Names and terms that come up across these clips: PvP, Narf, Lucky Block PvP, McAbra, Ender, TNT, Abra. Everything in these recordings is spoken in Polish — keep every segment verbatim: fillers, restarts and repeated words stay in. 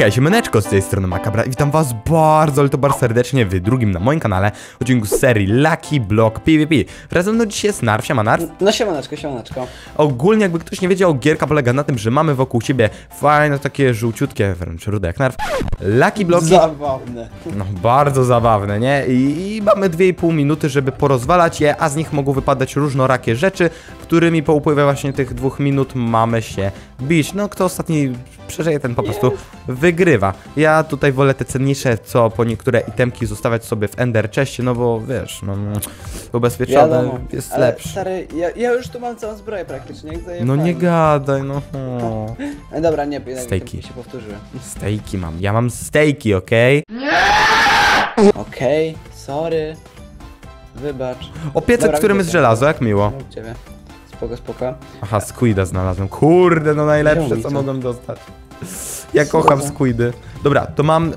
Hej, siemaneczko, z tej strony McAbra i witam was bardzo, ale to bardzo serdecznie w drugim na moim kanale odcinku z serii Lucky Block PvP. Razem no dzisiaj jest Narf, siema Narf. No siemaneczko, siemaneczko. Ogólnie jakby ktoś nie wiedział, gierka polega na tym, że mamy wokół siebie fajne takie żółciutkie, wręcz rude jak Narf, Lucky Blocki. Zabawne. No bardzo zabawne, nie? I, i mamy dwie i pół minuty, żeby porozwalać je, a z nich mogą wypadać różnorakie rzeczy, którymi po upływie właśnie tych dwóch minut mamy się bić. No kto ostatni przeżyje, ten po prostu wygrywa. Ja tutaj wolę te cenniejsze, co po niektóre itemki zostawiać sobie w Ender czeście, no bo wiesz, no ubezpieczone ja, no, jest ale lepsze. Stary, ja, ja już tu mam całą zbroję praktycznie. No nie gadaj, no. no. Dobra, nie, stejki się powtórzyłem. Stejki mam, ja mam stejki, okej? Okay? Okej, okay, sorry. Wybacz. O piecek, dobra, którym jest żelazo, jak miło. Ciebie. Spoko, spoko. Aha, squida znalazłem. Kurde, no najlepsze, co mogłem dostać. Ja kocham squidy. Dobra, to mam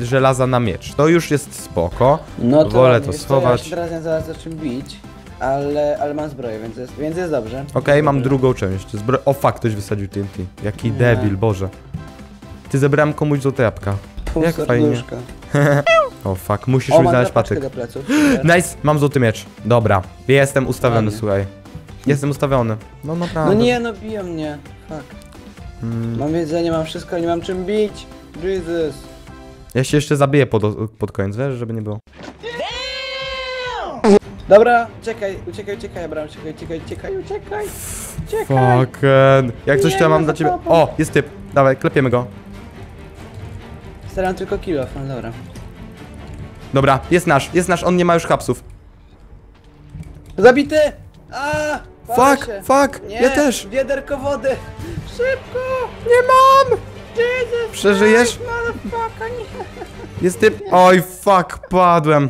e, żelaza na miecz. To już jest spoko. No to wolę to schować. Ja się teraz nie zaraz o czym bić, ale, ale mam zbroję, więc jest, więc jest dobrze. Okej, okay, mam dobrze. Drugą część. Zbro... O fuck, ktoś wysadził T N T. Jaki nie. debil, Boże. Ty zebrałem komuś złote jabłka. Pół jak fajnie. O fuck, musisz mi znaleźć patyk. Nice, mam złoty miecz. Dobra, jestem ustawiony, fajnie. Słuchaj. Jestem ustawiony. No naprawdę. No nie, no biją mnie. Fuck. Hmm. Mam jedzenie, mam wszystko, nie mam czym bić. Jesus. Ja się jeszcze zabiję pod, pod koniec, wiesz, żeby nie było. Dobra, uciekaj, uciekaj, uciekaj, bram, uciekaj, uciekaj, uciekaj, uciekaj. Uciekaj. Fucken. Jak coś to ja mam dla ciebie. O, jest typ. Dawaj, klepiemy go. Staram tylko kill off, no dobra. Dobra, jest nasz, jest nasz, on nie ma już hapsów. Zabity! A, fuck, się. fuck, nie, ja też. Wiaderko wody. Szybko. Nie mam. Jesus, przeżyjesz? Motherfucker, nie. Jest typ. Oj, fuck, padłem.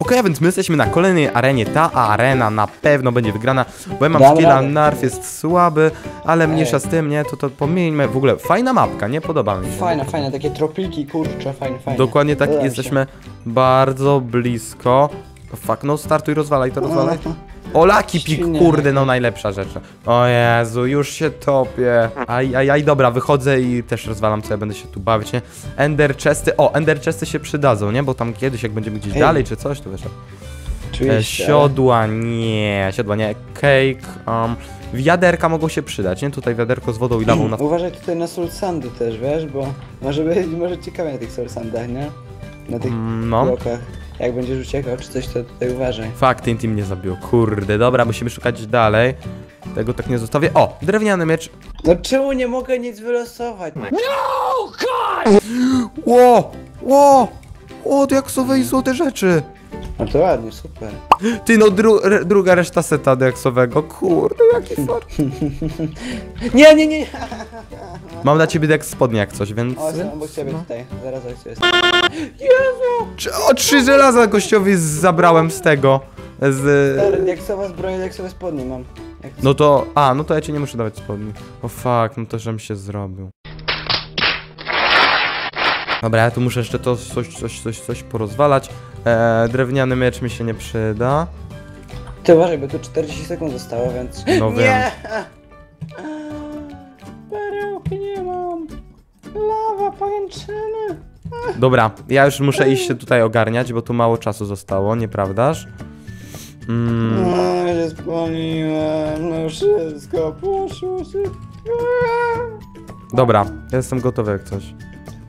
Okej, okay, więc my jesteśmy na kolejnej arenie. Ta arena na pewno będzie wygrana, bo ja mam skilla, Narf jest słaby, ale Ej. mniejsza z tym, nie? To to pomijmy. W ogóle fajna mapka, nie? Podoba mi się. Fajne, fajne, takie tropiki, kurczę, fajne, fajne. Dokładnie tak, Dodam jesteśmy się. bardzo blisko. Fuck, no startuj, rozwalaj to, rozwalaj. O, Lucky Pick, kurde, no najlepsza rzecz. O Jezu, już się topię. Aj, aj, aj, dobra, wychodzę i też rozwalam, co ja będę się tu bawić, nie? Ender chesty, o, Ender chesty się przydadzą, nie? Bo tam kiedyś, jak będziemy gdzieś Ej. dalej czy coś, to wiesz. E, siodła, nie, siodła, nie, cake, um, wiaderka mogą się przydać, nie? Tutaj wiaderko z wodą i lawą. Na... Uważaj tutaj na soul sandy też, wiesz, bo może być, może ciekawie na tych soul sandach, nie? Na tych no. blokach. Jak będziesz uciekał czy coś, to tutaj uważaj. Fakt, T N T mnie zabił. Kurde, dobra, musimy szukać dalej. Tego tak nie zostawię. O, drewniany miecz. No czemu nie mogę nic wylosować? No, God! Ło, ło, ło, to jaksowe i złote rzeczy. No to ładnie, super. Ty, no dru re druga reszta seta deksowego. Kurde, jaki fart. Nie, nie, nie. Mam dla ciebie deks spodnie jak coś, więc... O, jestem obok ciebie no. tutaj. Zaraz jak jest. Jezu! O, trzy żelaza gościowi zabrałem z tego. Z... Stary, deksowa zbroja, deksowe spodnie mam. Deksowe. No to... A, no to ja cię nie muszę dawać spodni. O fuck, no to żem się zrobił. Dobra, ja tu muszę jeszcze to coś, coś, coś, coś porozwalać. Eee, drewniany miecz mi się nie przyda. Ty uważaj, bo tu czterdzieści sekund zostało, więc... No wiem. Nie! Perełki nie mam. Lawa, pajęczyny. Dobra, ja już muszę iść się tutaj ogarniać, bo tu mało czasu zostało, nieprawdaż? Mm. No, że spłoniłem, no wszystko poszło się... Dobra, ja jestem gotowy jak coś.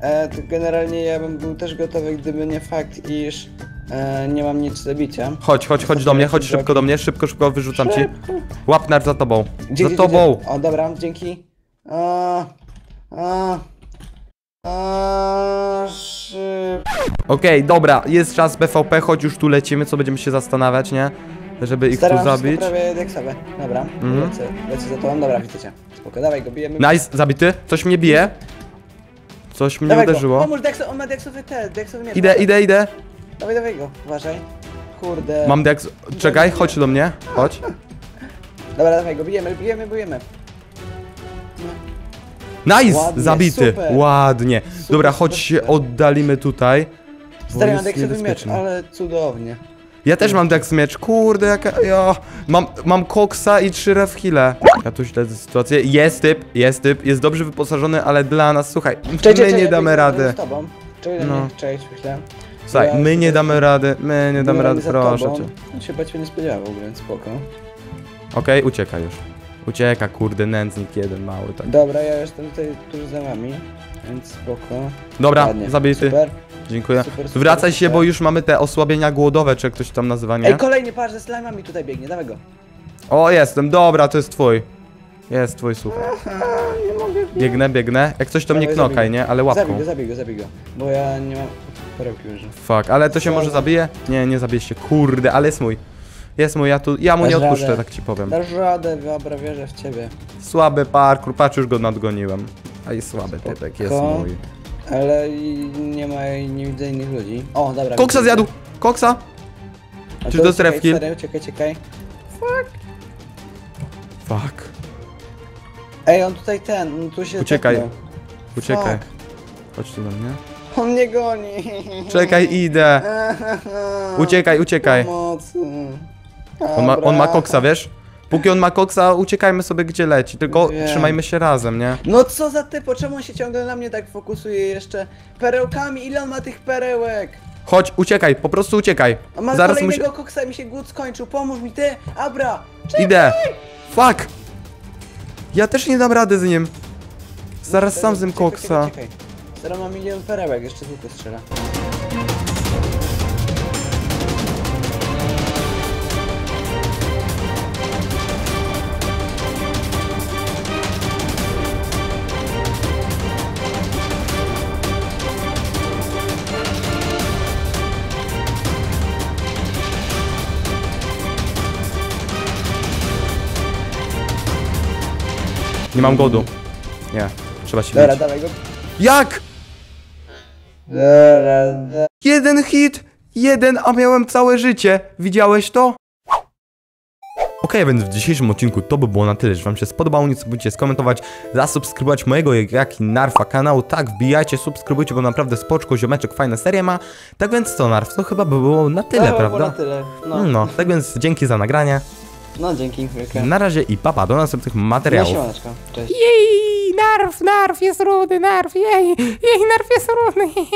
E, to generalnie ja bym był też gotowy, gdyby nie fakt, iż e, nie mam nic do bicia. Chodź, chodź, chodź do mnie, chodź szybko do mnie, szybko, szybko wyrzucam szybko. ci. Łap Narf za tobą. Gdzie, za gdzie, tobą. Gdzie? O, dobra, dzięki. A, a, a, szyb... Okej, okay, dobra, jest czas P V P, chodź już tu lecimy, co będziemy się zastanawiać, nie? Żeby ich Staram tu zabić. Prawie jak sobie. Dobra, mm. lecę, lecę za tobą, dobra, widzę cię. Spoko, dawaj go, bijemy. Nice, zabity, coś mnie bije. Coś mnie dawaj uderzyło. Pomóż, dekso, on ma deksowy te, deksowy miecz. Idę, idę, idę. Dawaj, dawaj go, uważaj. Kurde. Mam deks... Czekaj, chodź do mnie, chodź. Dobra, dawaj go, bijemy, bijemy, bijemy. Nice! Ładnie, zabity, super. Ładnie. Super, dobra, chodź super. się oddalimy tutaj. Stary, mam deksowy miecz, ale cudownie. Ja też mam dex miecz, kurde jaka... Jo. Mam, mam koksa i trzy ref heale. Ja tu śledzę sytuację. Jest typ, jest typ, jest dobrze wyposażony, ale dla nas, słuchaj, cześć, my cześć, nie ja damy rady. Cześć, no. Cześć, myślałem. Słuchaj, my nie damy rady, my nie damy rady, proszę cię. No się bać nie spodziewał, więc spoko. Okej, okay, ucieka już. Ucieka, kurde, nędznik jeden mały, tak. Dobra, ja jestem tutaj tuż za nami, więc spoko. Dobra, ładnie. Zabity. Super. Dziękuję. Super, super, wracaj super. się, bo już mamy te osłabienia głodowe, czy jak ktoś tam nazywa, nie? Ej, kolejny parz ze slime'ami tutaj biegnie, dawaj go. O, jestem, dobra, to jest twój. Jest twój, słuchaj. Nie mogę, nie. Biegnę, biegnę. Jak coś to mnie knokaj, nie? Ale łapką. Zabij go, zabij go, zabij go. Bo ja nie mam perełki już. Fuck, ale to się może zabije? Nie, nie zabije się, kurde, ale jest mój. Jest mój, ja tu, ja mu nie odpuszczę, tak ci powiem. Dasz radę, wyobraź, wierzę w ciebie. Słaby parkour, patrz, już go nadgoniłem. A i słaby typek, jest mój. Ale nie ma, nie widzę innych ludzi. O, dobra. Koksa zjadł! Koksa! Czy do strefki? Czekaj, czekaj. Fuck. Fuck. Ej, on tutaj ten, on tu się... Uciekaj. Tepnął. Uciekaj. Fuck. Chodź tu do mnie. On mnie goni. Czekaj, idę. Uciekaj, uciekaj. Pomocy. On ma, on ma koksa, wiesz? Póki on ma koksa, uciekajmy sobie gdzie leci, tylko Wiem. trzymajmy się razem, nie? No co za typo, czemu on się ciągle na mnie tak fokusuje jeszcze? Perełkami, ile on ma tych perełek? Chodź, uciekaj, po prostu uciekaj. A mam Zaraz kolejnego się... koksa, mi się głód skończył, pomóż mi ty, Abra. Czekaj. Idę. Fuck. Ja też nie dam rady z nim. Zaraz no, sam z nim koksa. Czekaj, czekaj. Teraz ma milion perełek, jeszcze tylko strzela. Nie mam godu. Nie, trzeba się Dobra, dawaj go. Jak? Dobra, da... Jeden hit, jeden, a miałem całe życie. Widziałeś to? Okej, okay, więc w dzisiejszym odcinku to by było na tyle. Jeśli wam się spodobało, nie zapomnijcie skomentować, zasubskrybować mojego, jak i Narfa kanału. Tak, wbijajcie, subskrybujcie, bo naprawdę spoczko, ziomeczek, fajna seria ma. Tak więc co, Narf, to chyba by było na tyle, no, prawda? Na tyle, no. no. Tak więc dzięki za nagranie. No dzięki, chwilkę. Na razie i papa, do następnych materiałów. No, cześć. Jej, Narf, Narf jest rudy, Narf, jej, jej, Narf jest rudy.